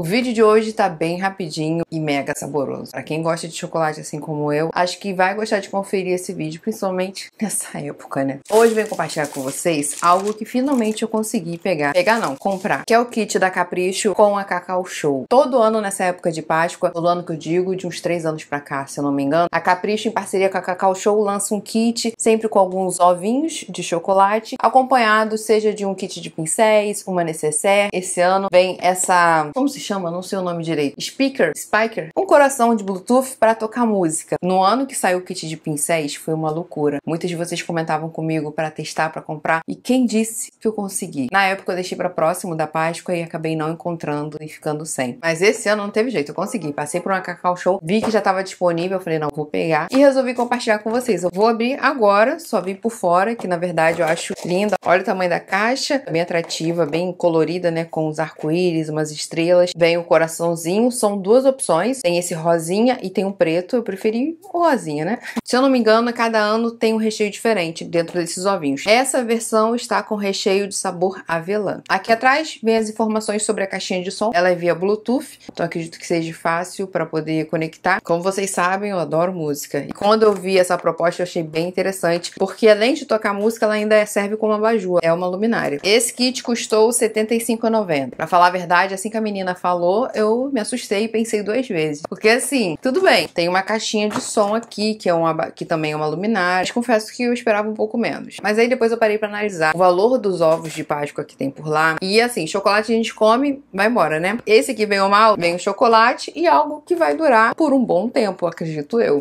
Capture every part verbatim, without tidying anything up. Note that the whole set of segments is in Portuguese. O vídeo de hoje tá bem rapidinho e mega saboroso. Pra quem gosta de chocolate assim como eu, acho que vai gostar de conferir esse vídeo, principalmente nessa época, né? Hoje vem compartilhar com vocês algo que finalmente eu consegui pegar. Pegar não, comprar. Que é o kit da Capricho com a Cacau Show. Todo ano nessa época de Páscoa, todo ano que eu digo, de uns três anos pra cá, se eu não me engano, a Capricho em parceria com a Cacau Show lança um kit, sempre com alguns ovinhos de chocolate, acompanhado seja de um kit de pincéis, uma necessaire. Esse ano vem essa... Como se chama? Não sei o nome direito. Speaker? Spiker? Um coração de Bluetooth pra tocar música. No ano que saiu o kit de pincéis, foi uma loucura. Muitos de vocês comentavam comigo pra testar, pra comprar. E quem disse que eu consegui? Na época eu deixei pra próximo da Páscoa e acabei não encontrando e ficando sem. Mas esse ano não teve jeito, eu consegui. Passei por uma Cacau Show, vi que já tava disponível, falei, não, vou pegar. E resolvi compartilhar com vocês. Eu vou abrir agora, só vi por fora, que na verdade eu acho linda. Olha o tamanho da caixa, bem atrativa, bem colorida, né? Com os arco-íris, umas estrelas. Vem o coraçãozinho, são duas opções. Tem esse rosinha e tem um preto. Eu preferi o rosinha, né? Se eu não me engano, cada ano tem um recheio diferente dentro desses ovinhos. Essa versão está com recheio de sabor avelã. Aqui atrás vem as informações sobre a caixinha de som. Ela é via Bluetooth, então acredito que seja fácil para poder conectar. Como vocês sabem, eu adoro música. E quando eu vi essa proposta, eu achei bem interessante, porque além de tocar música, ela ainda serve como abajur, é uma luminária. Esse kit custou setenta e cinco reais e noventa centavos. Pra falar a verdade, assim que a menina falou, eu me assustei e pensei duas vezes. Porque assim, tudo bem, tem uma caixinha de som aqui, que é uma, que também é uma luminária, mas confesso que eu esperava um pouco menos. Mas aí depois eu parei pra analisar o valor dos ovos de Páscoa que tem por lá. E assim, chocolate a gente come, vai embora, né? Esse aqui, bem ou mal, vem o chocolate e algo que vai durar por um bom tempo, acredito eu.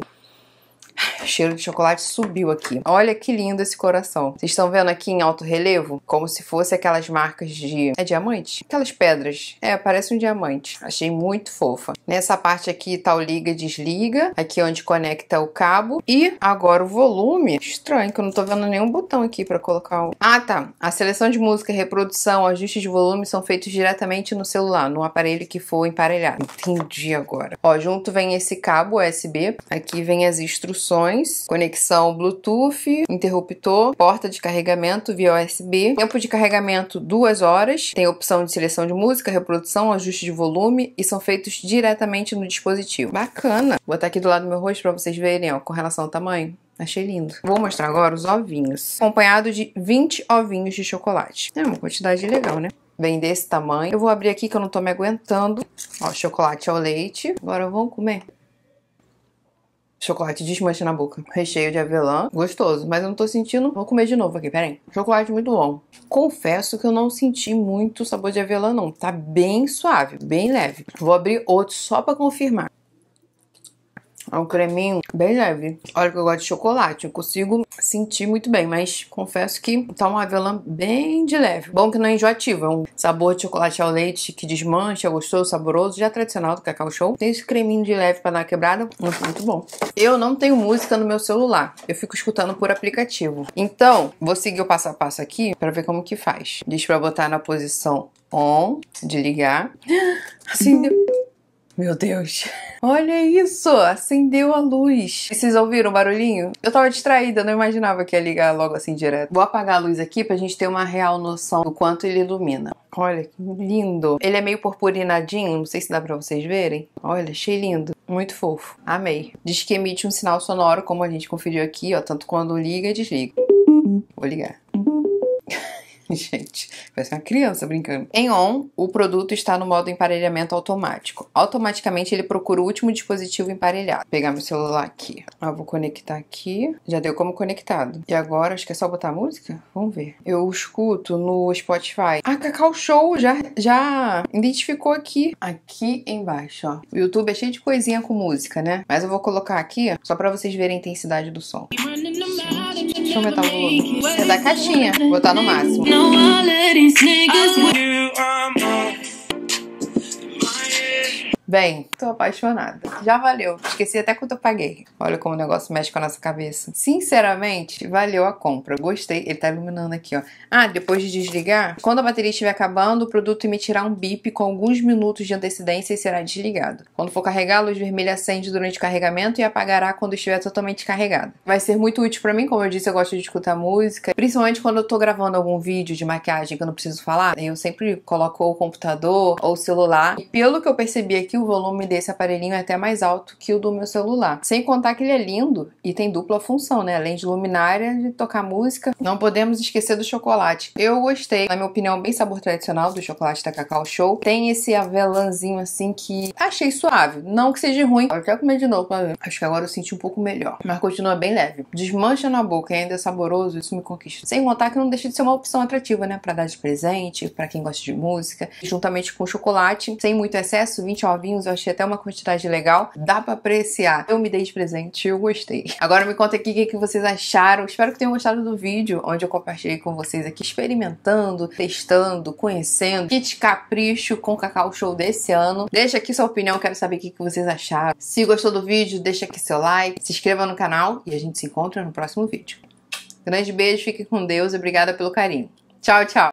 O cheiro de chocolate subiu aqui. Olha que lindo esse coração. Vocês estão vendo aqui em alto relevo? Como se fosse aquelas marcas de... É diamante? Aquelas pedras. É, parece um diamante. Achei muito fofa. Nessa parte aqui tá o liga e desliga. Aqui é onde conecta o cabo. E agora o volume. Estranho que eu não tô vendo nenhum botão aqui pra colocar o... Ah, tá. A seleção de música, reprodução, ajuste de volume são feitos diretamente no celular, no aparelho que for emparelhado. Entendi agora. Ó, junto vem esse cabo U S B. Aqui vem as instruções. Conexão Bluetooth, interruptor, porta de carregamento via U S B, tempo de carregamento duas horas, tem opção de seleção de música, reprodução, ajuste de volume e são feitos diretamente no dispositivo. Bacana! Vou botar aqui do lado do meu rosto pra vocês verem, ó, com relação ao tamanho. Achei lindo. Vou mostrar agora os ovinhos, acompanhado de vinte ovinhos de chocolate. É uma quantidade legal, né? Bem desse tamanho. Eu vou abrir aqui que eu não tô me aguentando. Ó, chocolate ao leite. Agora vamos comer. Chocolate desmancha na boca. Recheio de avelã. Gostoso, mas eu não tô sentindo... Vou comer de novo aqui, peraí. Chocolate muito bom. Confesso que eu não senti muito sabor de avelã, não. Tá bem suave, bem leve. Vou abrir outro só pra confirmar. É um creminho bem leve. Olha que eu gosto de chocolate. Eu consigo sentir muito bem, mas confesso que tá um avelã bem de leve. Bom que não é enjoativo. É um sabor de chocolate ao leite que desmancha, gostoso, saboroso. Já tradicional do Cacau Show. Tem esse creminho de leve pra dar uma quebrada. Muito, muito bom. Eu não tenho música no meu celular. Eu fico escutando por aplicativo. Então, vou seguir o passo a passo aqui pra ver como que faz. Diz pra botar na posição on, desligar. Assim deu... Meu Deus, olha isso, acendeu a luz. E vocês ouviram o barulhinho? Eu tava distraída, não imaginava que ia ligar logo assim direto. Vou apagar a luz aqui pra gente ter uma real noção do quanto ele ilumina. Olha que lindo. Ele é meio purpurinadinho, não sei se dá pra vocês verem. Olha, achei lindo. Muito fofo, amei. Diz que emite um sinal sonoro, como a gente conferiu aqui, ó, tanto quando liga e desliga. Vou ligar. Gente, parece uma criança brincando. Em on, o produto está no modo emparelhamento automático. Automaticamente ele procura o último dispositivo emparelhado. Vou pegar meu celular aqui. Ó, vou conectar aqui. Já deu como conectado. E agora, acho que é só botar a música? Vamos ver. Eu escuto no Spotify. Ah, Cacau Show já, já identificou aqui. Aqui embaixo, ó. O YouTube é cheio de coisinha com música, né? Mas eu vou colocar aqui, só pra vocês verem a intensidade do som. Deixa eu aumentar o volume. É da caixinha. Vou botar no máximo. Bem, tô apaixonada. Já valeu. Esqueci até quanto eu paguei. Olha como o negócio mexe com a nossa cabeça. Sinceramente, valeu a compra. Gostei. Ele tá iluminando aqui, ó. Ah, depois de desligar, quando a bateria estiver acabando, o produto emitirá um bip com alguns minutos de antecedência e será desligado. Quando for carregar, a luz vermelha acende durante o carregamento e apagará quando estiver totalmente carregada. Vai ser muito útil pra mim, como eu disse, eu gosto de escutar música. Principalmente quando eu tô gravando algum vídeo de maquiagem que eu não preciso falar, eu sempre coloco o computador ou o celular. E pelo que eu percebi aqui, o volume desse aparelhinho é até mais alto que o do meu celular. Sem contar que ele é lindo e tem dupla função, né? Além de luminária, de tocar música. Não podemos esquecer do chocolate. Eu gostei. Na minha opinião, bem sabor tradicional do chocolate da Cacau Show. Tem esse avelãzinho assim que achei suave. Não que seja ruim. Eu quero comer de novo pra ver. Acho que agora eu senti um pouco melhor. Mas continua bem leve. Desmancha na boca e ainda é saboroso. Isso me conquista. Sem contar que não deixa de ser uma opção atrativa, né? Pra dar de presente, pra quem gosta de música. Juntamente com o chocolate. Sem muito excesso, vinte e nove. Eu achei até uma quantidade legal. Dá pra apreciar. Eu me dei de presente e eu gostei. Agora me conta aqui o que vocês acharam. Espero que tenham gostado do vídeo, onde eu compartilhei com vocês aqui, experimentando, testando, conhecendo. Kit Capricho com Cacau Show desse ano. Deixa aqui sua opinião, quero saber o que vocês acharam. Se gostou do vídeo, deixa aqui seu like. Se inscreva no canal e a gente se encontra no próximo vídeo. Grande beijo, fique com Deus e obrigada pelo carinho. Tchau, tchau.